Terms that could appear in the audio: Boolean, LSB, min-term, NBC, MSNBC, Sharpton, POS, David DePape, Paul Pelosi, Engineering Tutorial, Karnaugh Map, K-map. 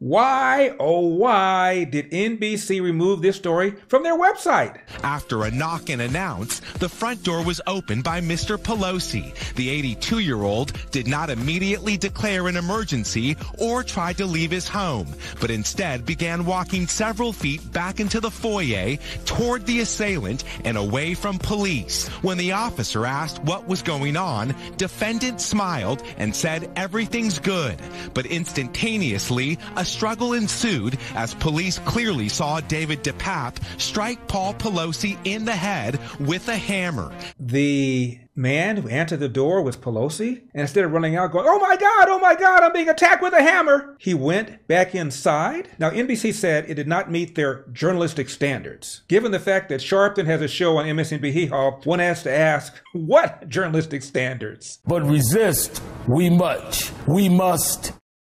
Why, oh why, did NBC remove this story from their website? After a knock and announce, the front door was opened by Mr. Pelosi. The 82-year-old did not immediately declare an emergency or try to leave his home, but instead began walking several feet back into the foyer toward the assailant and away from police. When the officer asked what was going on, defendant smiled and said everything's good, but instantaneously, a struggle ensued as police clearly saw David DePape strike Paul Pelosi in the head with a hammer. The man who answered the door was Pelosi, and instead of running out going, oh my God, I'm being attacked with a hammer, he went back inside. Now, NBC said it did not meet their journalistic standards. Given the fact that Sharpton has a show on MSNBC, one has to ask, what journalistic standards? But resist we must.